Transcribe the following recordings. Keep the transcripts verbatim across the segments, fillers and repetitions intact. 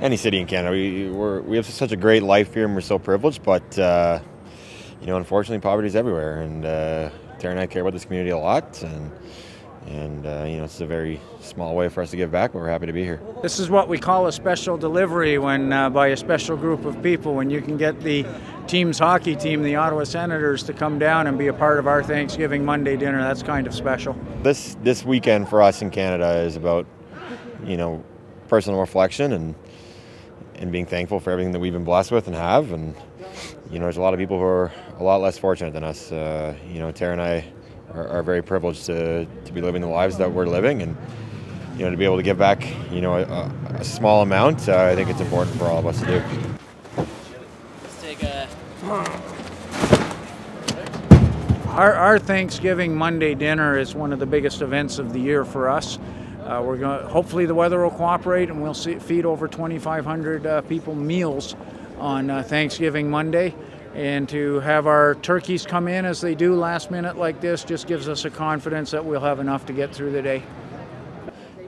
any city in Canada. We we're, we have such a great life here, and we're so privileged. But uh, you know, unfortunately, poverty is everywhere. And uh, Tara and I care about this community a lot, and and uh, you know, it's a very small way for us to give back. But we're happy to be here. This is what we call a special delivery, when uh, by a special group of people, when you can get the team's hockey team, the Ottawa Senators, to come down and be a part of our Thanksgiving Monday dinner. That's kind of special. This this weekend for us in Canada is about, you know, personal reflection and and being thankful for everything that we've been blessed with and have. And you know, there's a lot of people who are a lot less fortunate than us. Uh, you know, Tara and I are, are very privileged to to be living the lives that we're living, and you know, to be able to give back, you know, a, a small amount. Uh, I think it's important for all of us to do. Let's take a. Our our Thanksgiving Monday dinner is one of the biggest events of the year for us. Uh, we're going. Hopefully, the weather will cooperate, and we'll see, feed over twenty-five hundred uh, people meals on uh, Thanksgiving Monday. And to have our turkeys come in as they do last minute like this just gives us a confidence that we'll have enough to get through the day.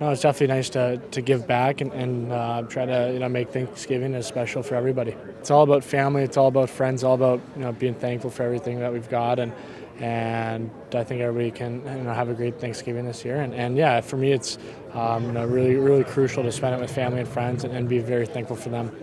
No, it's definitely nice to to give back and, and uh, try to, you know, make Thanksgiving as special for everybody. It's all about family. It's all about friends. All about, you know, being thankful for everything that we've got. And. And I think everybody can, you know, have a great Thanksgiving this year. And, and yeah, for me, it's um, you know, really, really crucial to spend it with family and friends and, and be very thankful for them.